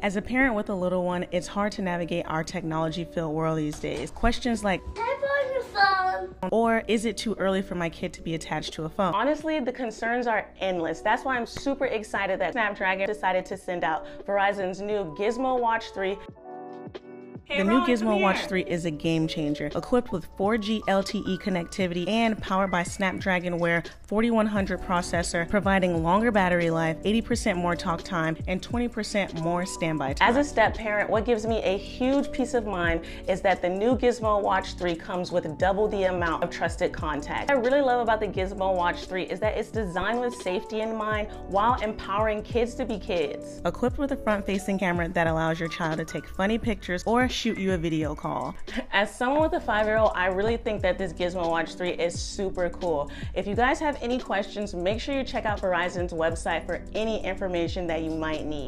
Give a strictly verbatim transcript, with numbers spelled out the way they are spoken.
As a parent with a little one, it's hard to navigate our technology-filled world these days. Questions like, type on your phone, or is it too early for my kid to be attached to a phone? Honestly, the concerns are endless. That's why I'm super excited that Snapdragon decided to send out Verizon's new Gizmo Watch three. The new Gizmo Watch three is a game changer, equipped with four G L T E connectivity and powered by Snapdragon Wear forty-one hundred processor, providing longer battery life, eighty percent more talk time, and twenty percent more standby time. As a step parent, what gives me a huge peace of mind is that the new Gizmo Watch three comes with double the amount of trusted contacts. What I really love about the Gizmo Watch three is that it's designed with safety in mind while empowering kids to be kids. Equipped with a front-facing camera that allows your child to take funny pictures or shoot you a video call. As someone with a five-year-old, I really think that this Gizmo Watch three is super cool. If you guys have any questions, make sure you check out Verizon's website for any information that you might need.